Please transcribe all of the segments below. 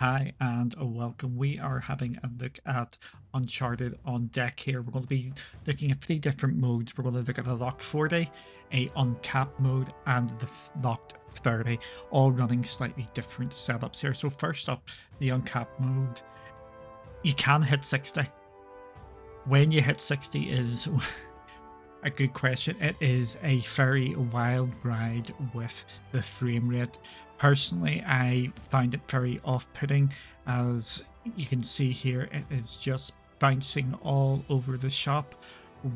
Hi and welcome. We are having a look at Uncharted on deck here. We're going to be looking at three different modes. We're going to look at a locked 40, a uncapped mode, and the locked 30, all running slightly different setups here. So first up, the uncapped mode. You can hit 60. When you hit 60 is a good question. It is a very wild ride with the frame rate. Personally, I find it very off-putting. As you can see here, it is just bouncing all over the shop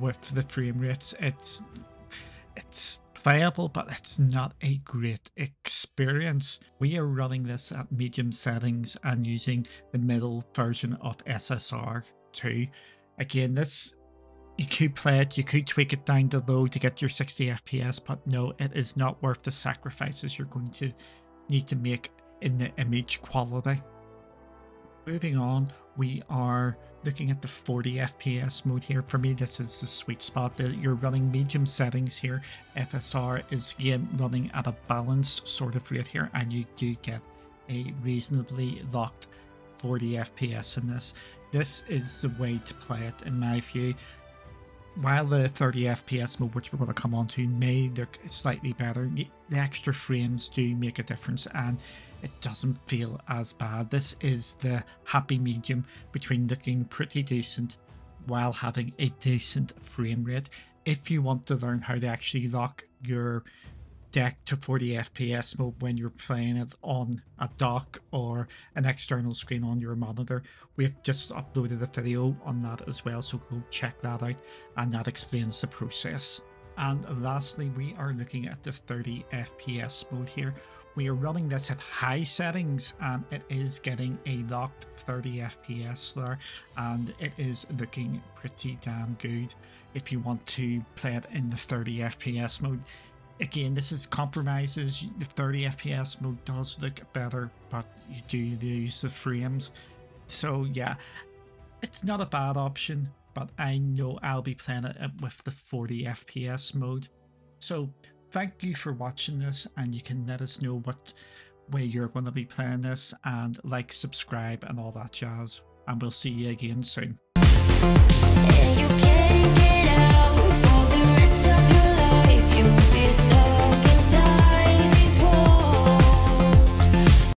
with the frame rates. It's playable, but it's not a great experience. We are running this at medium settings and using the middle version of SSR2. Again, this, you could play it, you could tweak it down to low to get your 60 FPS, but no, it is not worth the sacrifices you're going to need to make in the image quality. Moving on, we are looking at the 40 FPS mode here. For me, this is the sweet spot. You're running medium settings here. FSR is again running at a balanced sort of rate here, and you do get a reasonably locked 40 FPS in this. This is the way to play it, in my view. While the 30 FPS mode, which we're going to come on to, may look slightly better, the extra frames do make a difference and it doesn't feel as bad. This is the happy medium between looking pretty decent while having a decent frame rate. If you want to learn how to actually lock your deck to 40 FPS mode when you're playing it on a dock or an external screen on your monitor, we've just uploaded a video on that as well, so go check that out, and that explains the process. And lastly, we are looking at the 30 FPS mode here. We are running this at high settings and it is getting a locked 30 FPS there, and it is looking pretty damn good. If you want to play it in the 30 FPS mode, again, this is compromises. The 30 FPS mode does look better, but you do lose the frames. So yeah, it's not a bad option, but I know I'll be playing it with the 40 FPS mode. So thank you for watching this, and you can let us know what way you're going to be playing this, and like, subscribe and all that jazz, and we'll see you again soon.